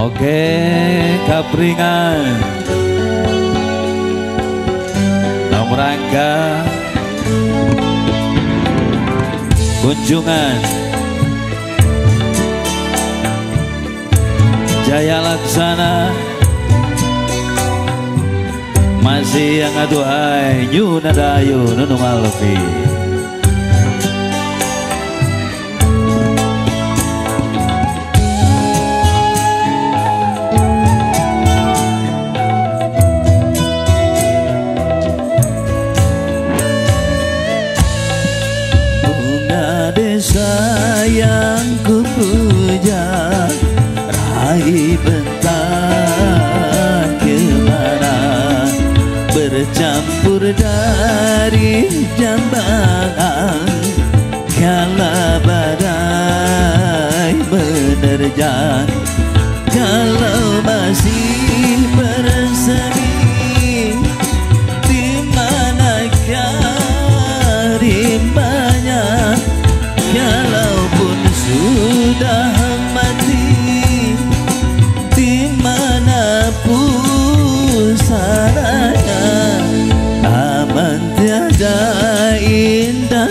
Oke, kapringan dalam rangka kunjungan Jaya Laksana masih yang aduhai Nyunadayu Nunung Alvi. Yang ku puja raih bentang kemana bercampur dari jambangan kala badai menerjang kalau masih bersemi di manakah rimbanya walaupun sudah mati dimanapun saranya aman tiada indah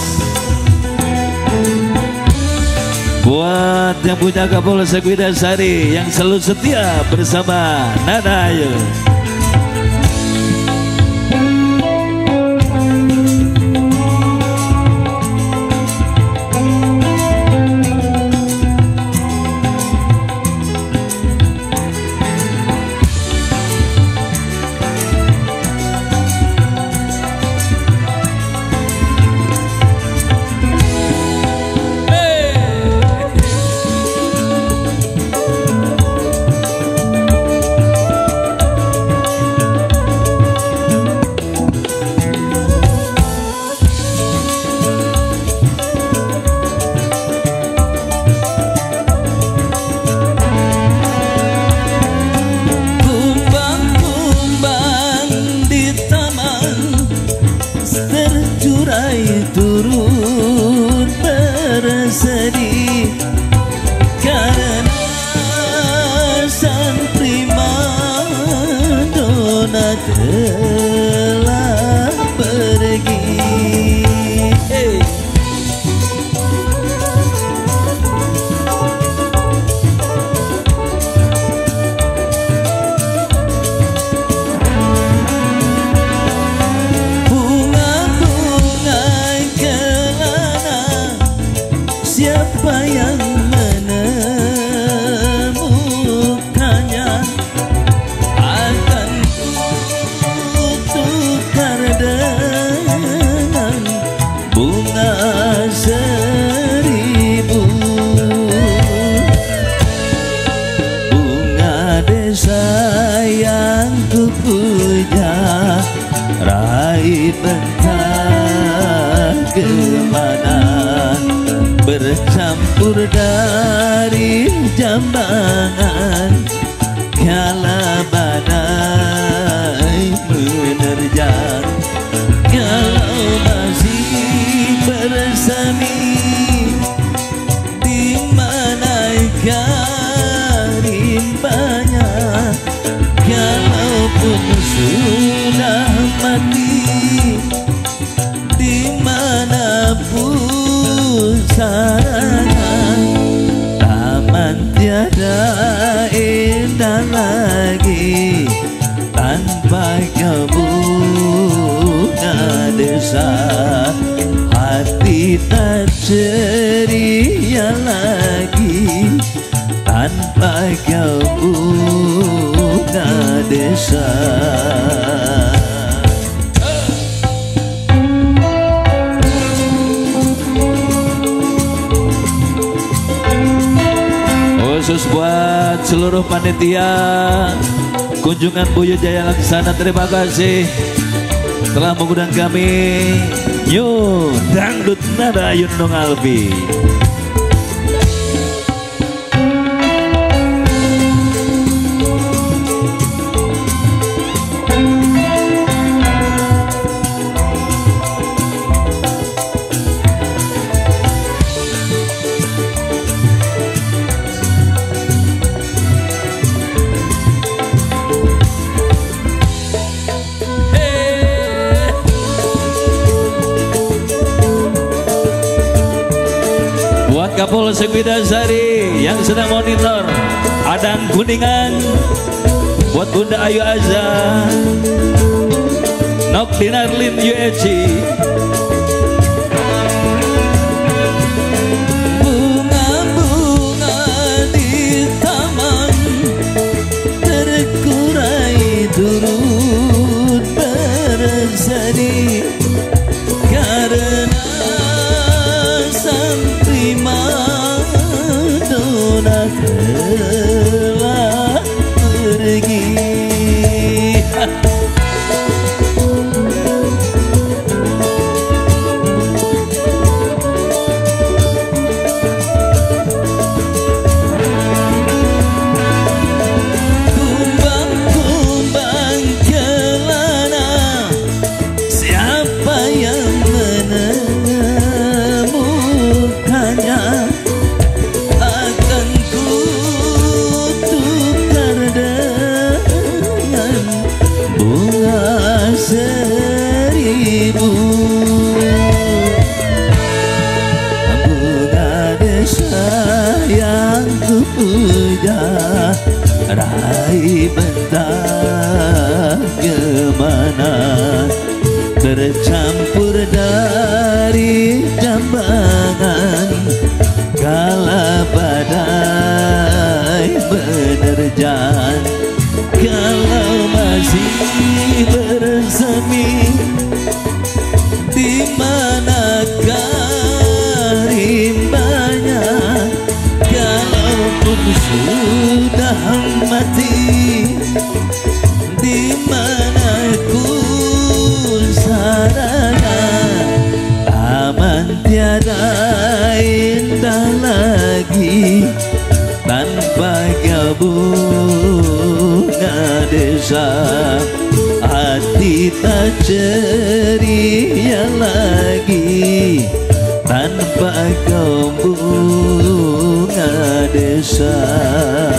buat yang punya Kapolsek Widasari yang selalu setia bersama Nana Ayu. Telah pergi bunga-bunga kelana siapa yang raih bentang kemana bercampur dari jambangan kala badai menerjang kalau masih bersemi di manakah rimbanya kalaupun sudah mati dimanapun sarana taman tiada indah lagi tanpa kau bunga desa hati tak ceria lagi tanpa kau bunga desa. Khusus buat seluruh panitia kunjungan Buya Jaya Laksana, terima kasih telah mengundang kami. Yuk dangdut nada Nunung Alvi. Kapolsek Bidasari yang sedang monitor Adang Kuningan, buat Bunda Ayu Azza, Nok Dinarlin Yueci. Bunga-bunga di taman terkurai turut berseri karena Madonna telah pergi. Kumbang-kumbang kelana, siapa yang menemukannya? Puja raih bentang kemana tercampur dari jambangan kala badai menerjang. Kalau masih bersemi di manakah rimbanya? Sudah mati, di mana ku sarana? Aman tiada indah lagi tanpa kau bunga desa. Hati tak ceria lagi tanpa kau bunga desa.